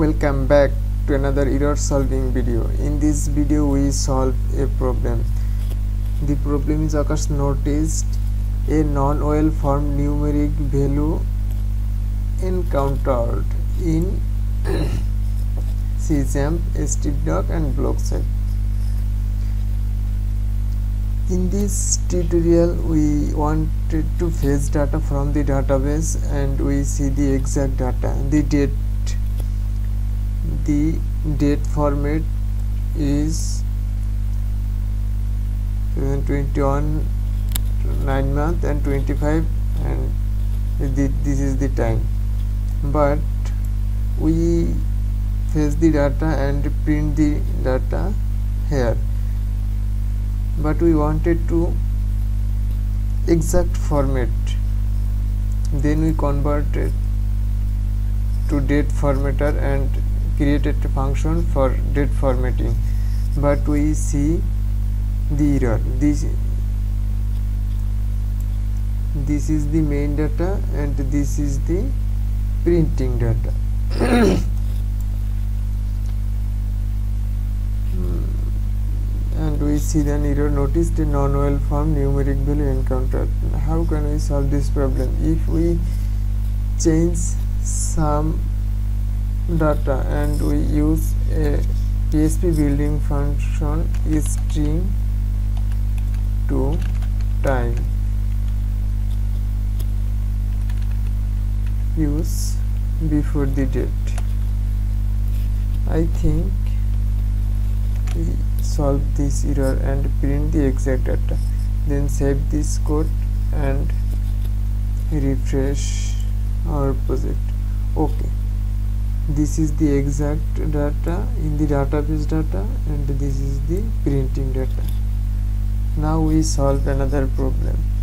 Welcome back to another error solving video. In this video we solve a problem. The problem is occurs noticed a non-well formed numeric value encountered in CZAMP, STDoc and BlockSet. In this tutorial we wanted to fetch data from the database and we see the exact data. The date format is 2021 9 month and 25, and this is the time, but we fetch the data and print the data here, but we wanted to exact format. Then we converted to date formatter and created a function for date formatting, but we see the error. This is the main data and this is the printing data. And we see an error, notice the non-well formed numeric value encountered. How can we solve this problem? If we change some data and we use a PHP building function string to time, use before the date. I think we solve this error and print the exact data, then save this code and refresh our project. Okay, this is the exact data in the database data and this is the printing data. Now we solve another problem.